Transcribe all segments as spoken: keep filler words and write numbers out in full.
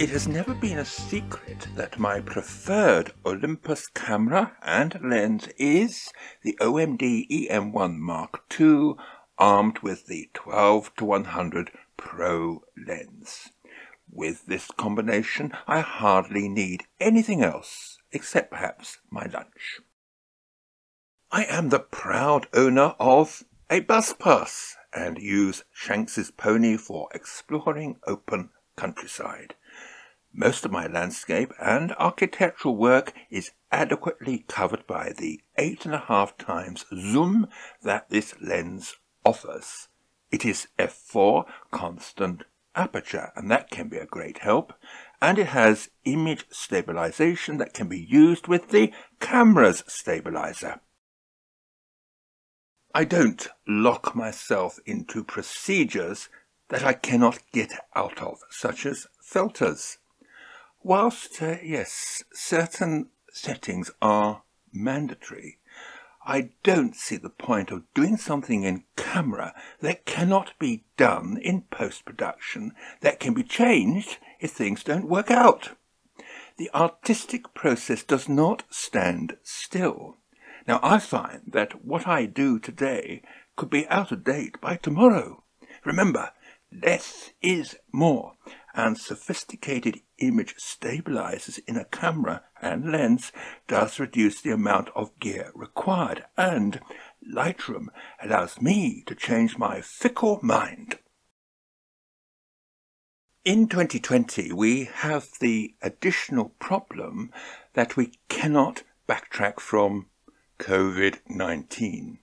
It has never been a secret that my preferred Olympus camera and lens is the O M D E M one Mark two, armed with the twelve to one hundred Pro lens. With this combination, I hardly need anything else, except perhaps my lunch. I am the proud owner of a bus pass and use Shanks' Pony for exploring open countryside. Most of my landscape and architectural work is adequately covered by the eight and a half times zoom that this lens offers. It is f four constant aperture, and that can be a great help, and it has image stabilization that can be used with the camera's stabilizer. I don't lock myself into procedures that I cannot get out of, such as filters. Whilst, uh, yes, certain settings are mandatory, I don't see the point of doing something in camera that cannot be done in post-production, that can be changed if things don't work out. The artistic process does not stand still. Now, I find that what I do today could be out of date by tomorrow. Remember, less is more, and sophisticated image stabilizers in a camera and lens does reduce the amount of gear required, and Lightroom allows me to change my fickle mind. In twenty twenty, we have the additional problem that we cannot backtrack from COVID nineteen.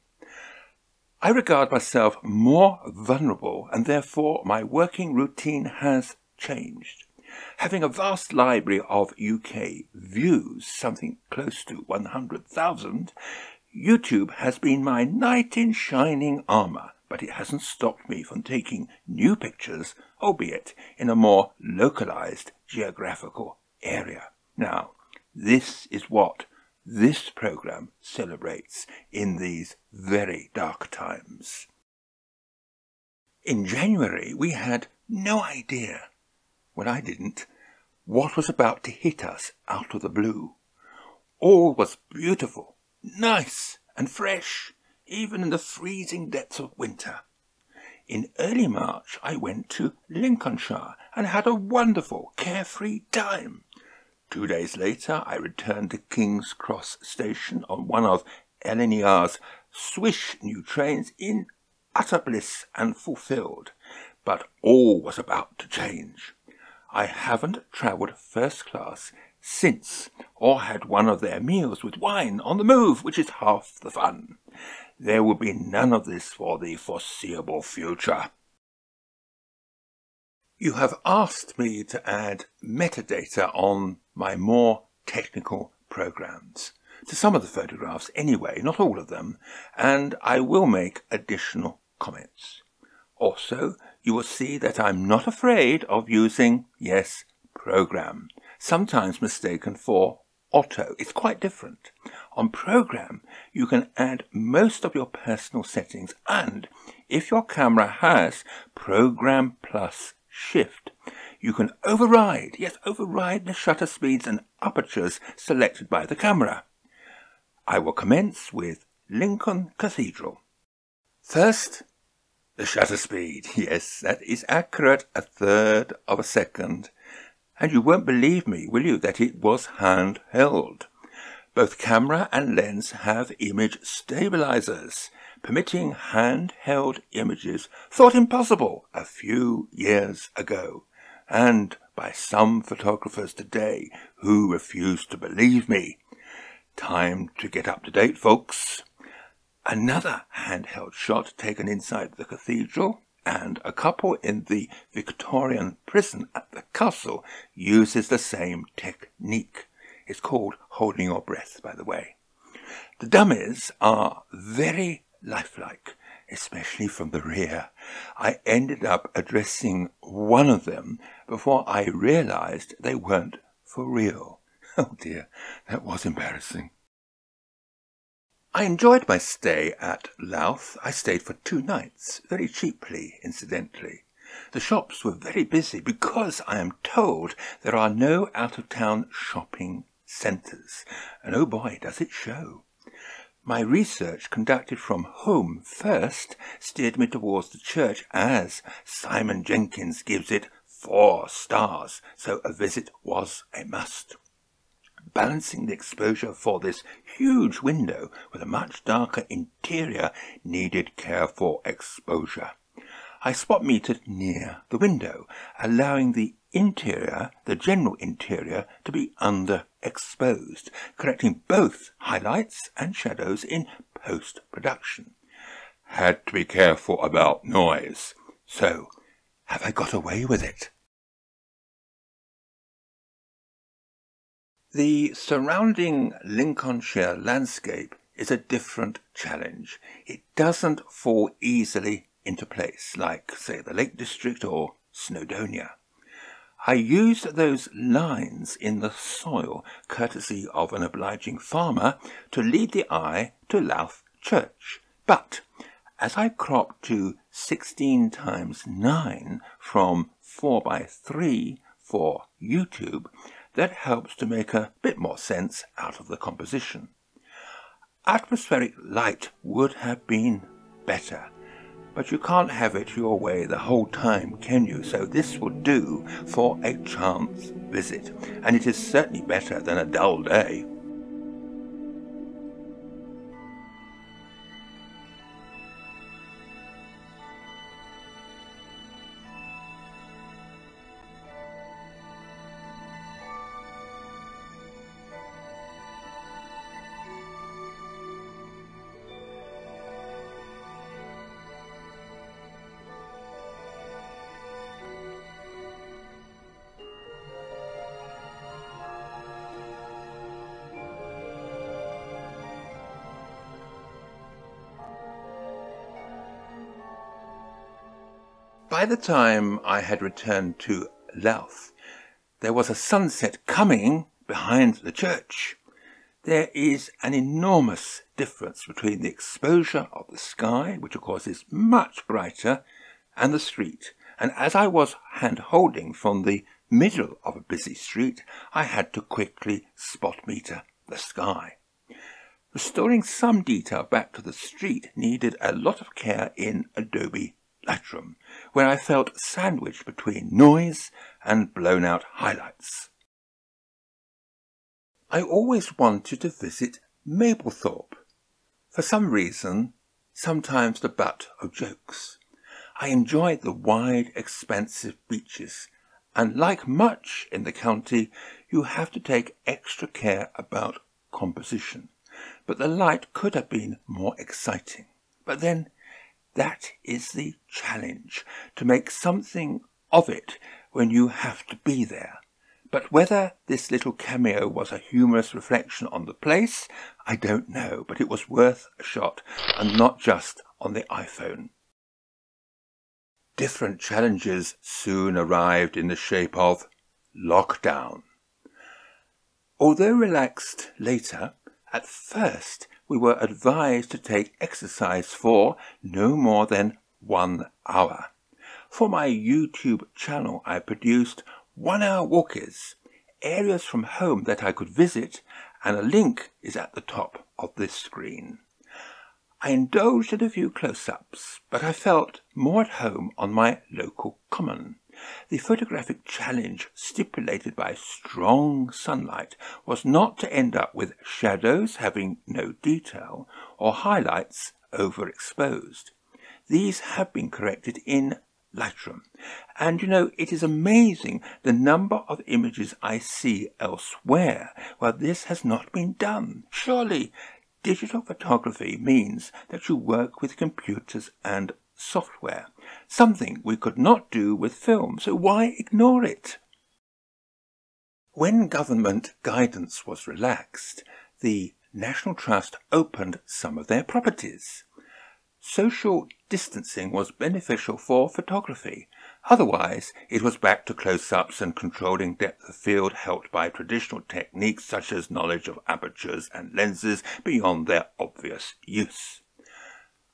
I regard myself more vulnerable, and therefore my working routine has changed. Having a vast library of U K views, something close to one hundred thousand, YouTube has been my knight in shining armour, but it hasn't stopped me from taking new pictures, albeit in a more localised geographical area. Now, this is what this programme celebrates in these very dark times. In January, we had no idea, well, I didn't, what was about to hit us out of the blue. All was beautiful, nice and fresh, even in the freezing depths of winter. In early March, I went to Lincolnshire and had a wonderful, carefree time. Two days later, I returned to King's Cross Station on one of L N E R's swish new trains in utter bliss and fulfilled. But all was about to change. I haven't travelled first class since, or had one of their meals with wine on the move, which is half the fun. There will be none of this for the foreseeable future. You have asked me to add metadata on my more technical programs, to some of the photographs anyway, not all of them, and I will make additional comments. Also, you will see that I'm not afraid of using, yes, program, sometimes mistaken for auto. It's quite different. On program, you can add most of your personal settings, and if your camera has program plus shift, you can override, yes, override the shutter speeds and apertures selected by the camera. I will commence with Lincoln Cathedral. First, the shutter speed. Yes, that is accurate, a third of a second. And you won't believe me, will you, that it was handheld. Both camera and lens have image stabilizers, permitting handheld images thought impossible a few years ago, and by some photographers today who refuse to believe me. Time to get up to date, folks. Another handheld shot taken inside the cathedral, and a couple in the Victorian prison at the castle uses the same technique. It's called holding your breath, by the way. The dummies are very lifelike, especially from the rear. I ended up addressing one of them before I realized they weren't for real. Oh dear, that was embarrassing. I enjoyed my stay at Louth. I stayed for two nights, very cheaply, incidentally. The shops were very busy because I am told there are no out-of-town shopping centres, and oh boy does it show. My research conducted from home first steered me towards the church as Simon Jenkins gives it four stars, so a visit was a must. Balancing the exposure for this huge window with a much darker interior needed care for exposure. I spot metered near the window, allowing the interior, the general interior, to be underexposed, correcting both highlights and shadows in post-production. Had to be careful about noise. So, have I got away with it? The surrounding Lincolnshire landscape is a different challenge. It doesn't fall easily into place, like, say, the Lake District or Snowdonia. I used those lines in the soil, courtesy of an obliging farmer, to lead the eye to Louth Church. But as I cropped to sixteen times nine from four by three for YouTube, that helps to make a bit more sense out of the composition. Atmospheric light would have been better, but you can't have it your way the whole time, can you? So this will do for a chance visit, and it is certainly better than a dull day. By the time I had returned to Louth, there was a sunset coming behind the church. There is an enormous difference between the exposure of the sky, which of course is much brighter, and the street. And as I was hand-holding from the middle of a busy street, I had to quickly spot meter the sky. Restoring some detail back to the street needed a lot of care in Adobe Lightroom, where I felt sandwiched between noise and blown-out highlights. I always wanted to visit Mablethorpe. For some reason, sometimes the butt of jokes. I enjoyed the wide, expansive beaches, and like much in the county, you have to take extra care about composition. But the light could have been more exciting. But then, that is the challenge, to make something of it when you have to be there. But whether this little cameo was a humorous reflection on the place, I don't know, but it was worth a shot, and not just on the iPhone. Different challenges soon arrived in the shape of lockdown. Although relaxed later, at first we were advised to take exercise for no more than one hour. For my YouTube channel, I produced one-hour walkies, areas from home that I could visit, and a link is at the top of this screen. I indulged in a few close-ups, but I felt more at home on my local common. The photographic challenge stipulated by strong sunlight was not to end up with shadows having no detail or highlights overexposed. These have been corrected in Lightroom, and you know, it is amazing the number of images I see elsewhere where this has not been done. Surely digital photography means that you work with computers and software, something we could not do with film, so why ignore it? When government guidance was relaxed, the National Trust opened some of their properties. Social distancing was beneficial for photography, otherwise it was back to close-ups and controlling depth of field helped by traditional techniques such as knowledge of apertures and lenses beyond their obvious use.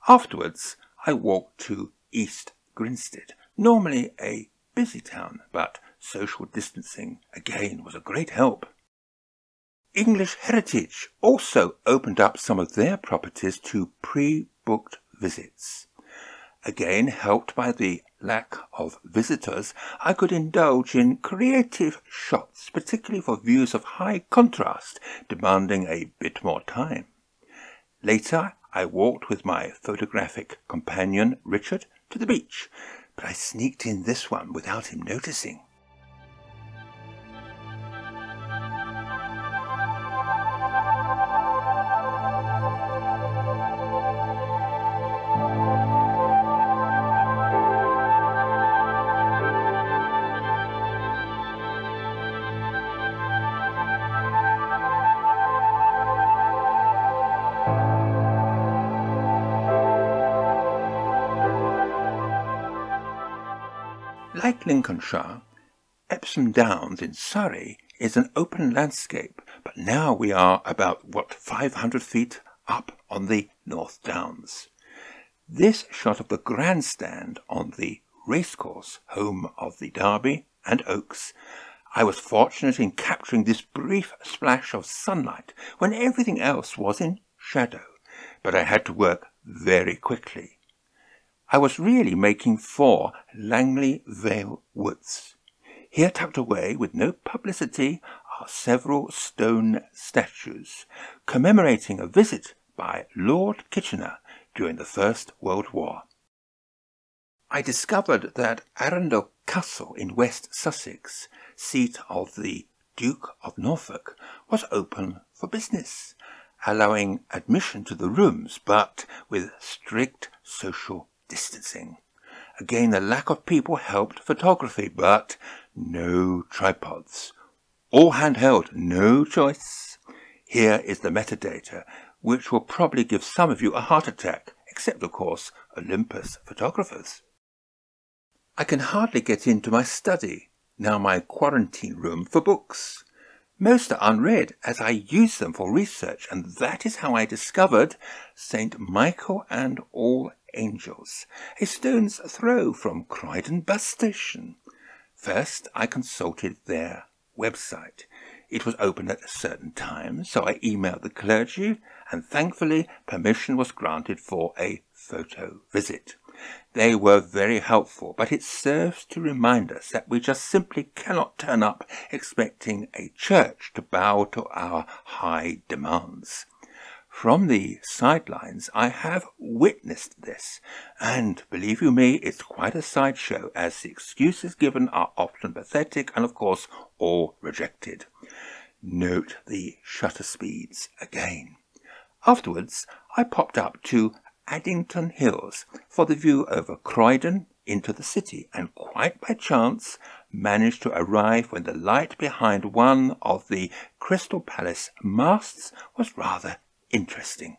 Afterwards, I walked to East Grinstead, Normally a busy town, but social distancing again was a great help. English Heritage also opened up some of their properties to pre-booked visits. Again, helped by the lack of visitors, I could indulge in creative shots, particularly for views of high contrast, demanding a bit more time. Later, I walked with my photographic companion, Richard, to the beach, but I sneaked in this one without him noticing. Like Lincolnshire, Epsom Downs in Surrey is an open landscape, but now we are about, what, five hundred feet up on the North Downs. This shot of the grandstand on the racecourse, home of the Derby and Oaks, I was fortunate in capturing this brief splash of sunlight when everything else was in shadow, but I had to work very quickly. I was really making for Langley Vale Woods. Here tucked away with no publicity are several stone statues commemorating a visit by Lord Kitchener during the First World War. I discovered that Arundel Castle in West Sussex, seat of the Duke of Norfolk, was open for business, allowing admission to the rooms but with strict social distancing. Again, the lack of people helped photography, but no tripods. All handheld, no choice. Here is the metadata, which will probably give some of you a heart attack, except, of course, Olympus photographers. I can hardly get into my study, now my quarantine room, for books. Most are unread, as I use them for research, and that is how I discovered Saint Michael and all Angels, a stone's throw from Croydon bus station. First, I consulted their website. It was open at a certain time, so I emailed the clergy, and thankfully permission was granted for a photo visit. They were very helpful, but it serves to remind us that we just simply cannot turn up expecting a church to bow to our high demands. From the sidelines, I have witnessed this, and believe you me, it's quite a sideshow, as the excuses given are often pathetic and, of course, all rejected. Note the shutter speeds again. Afterwards, I popped up to Addington Hills for the view over Croydon into the city, and quite by chance managed to arrive when the light behind one of the Crystal Palace masts was rather interesting.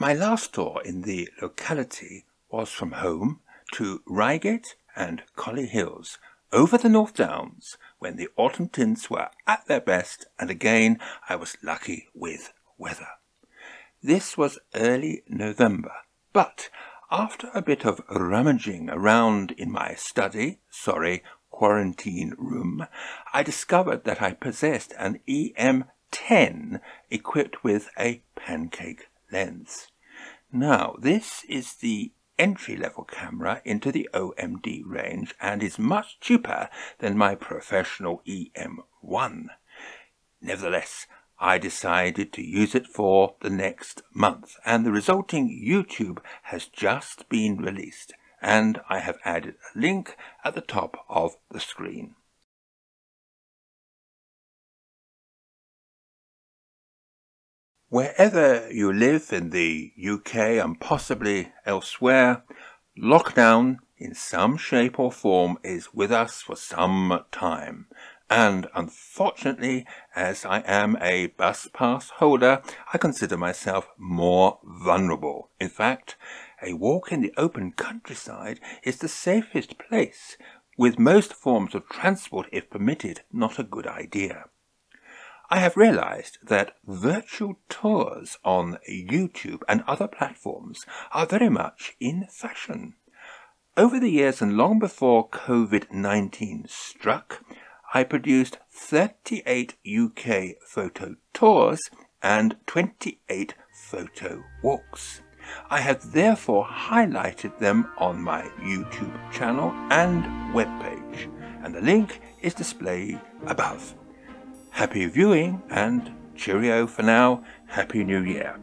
My last tour in the locality was from home to Reigate and Colley Hills, over the North Downs, when the autumn tints were at their best, and again I was lucky with weather. This was early November, but after a bit of rummaging around in my study, sorry, quarantine room, I discovered that I possessed an E M ten equipped with a pancake lens. Now, this is the entry-level camera into the O M D range and is much cheaper than my professional E M one. Nevertheless, I decided to use it for the next month, and the resulting YouTube has just been released, and I have added a link at the top of the screen. Wherever you live in the U K and possibly elsewhere, lockdown in some shape or form is with us for some time. And unfortunately, as I am a bus pass holder, I consider myself more vulnerable. In fact, a walk in the open countryside is the safest place, with most forms of transport, if permitted, not a good idea. I have realized that virtual tours on YouTube and other platforms are very much in fashion. Over the years and long before COVID nineteen struck, I produced thirty-eight U K photo tours and twenty-eight photo walks. I have therefore highlighted them on my YouTube channel and webpage, and the link is displayed above. Happy viewing and cheerio for now. Happy New Year.